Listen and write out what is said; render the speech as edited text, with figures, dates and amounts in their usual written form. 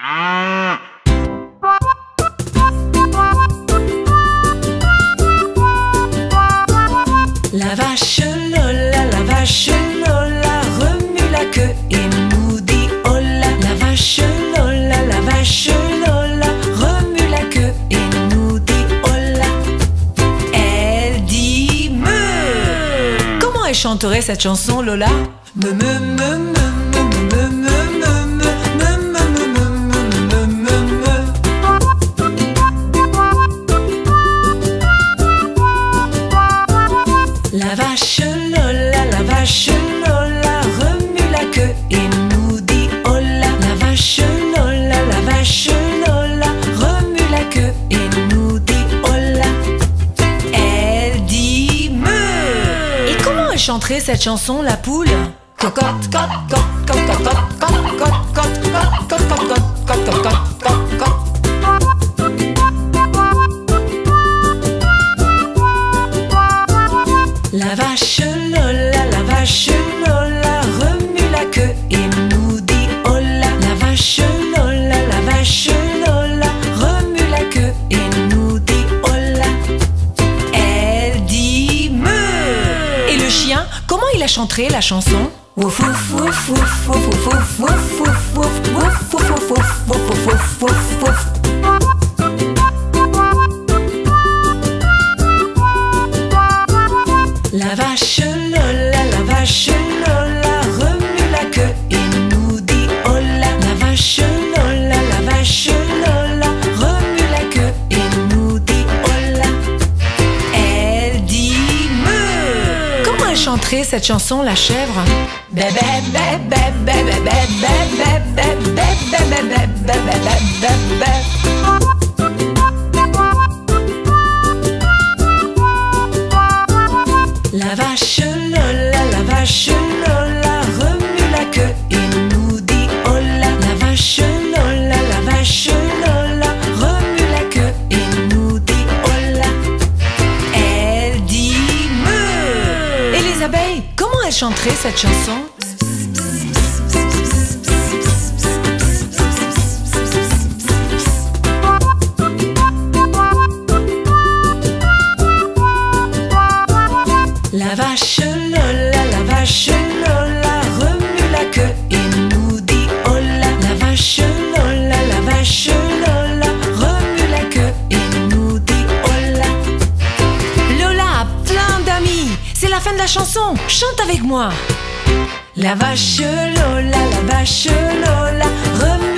La vache Lola, la vache Lola remue la queue et nous dit hola. La vache Lola, la vache Lola remue la queue et nous dit hola. Elle dit me. Comment elle chanterait cette chanson, Lola? Me me me me me me me me me me me me. La vache Lola, la vache Lola remue la queue et nous dit hola. La vache Lola, la vache Lola remue la queue et nous dit hola. Elle dit me. Et comment elle chanterait cette chanson, la poule? Cocotte, cocotte, cocotte, cocotte, cocotte, cocotte, cocotte, cocotte, cocotte, cocotte, cocotte. La vache Lola, la vache Lola remue la queue et nous dit hola. La vache Lola, la vache Lola remue la queue et nous dit hola. Elle dit me. Et le chien, comment il a chanté la chanson? Wouf wouf wouf wouf wouf wouf wouf wouf wouf wouf wouf wouf wouf. La vache Lola, la vache Lola remue la queue et nous dit hola. La vache Lola, la vache Lola remue la queue et nous dit hola. Elle dit me. Comment elle chanterait cette chanson, la chèvre? La vache Lola, la vache Lola remue la queue et nous dit hola. La vache Lola, la vache Lola remue la queue et nous dit hola. Elle dit me. Et les abeilles, comment elles chanteraient cette chanson? La vache Lola, la vache Lola remue la queue et nous dit hola. La vache Lola, la vache Lola remue la queue et nous dit hola. Lola a plein d'amis, c'est la fin de la chanson, chante avec moi. La vache Lola, la vache Lola remue.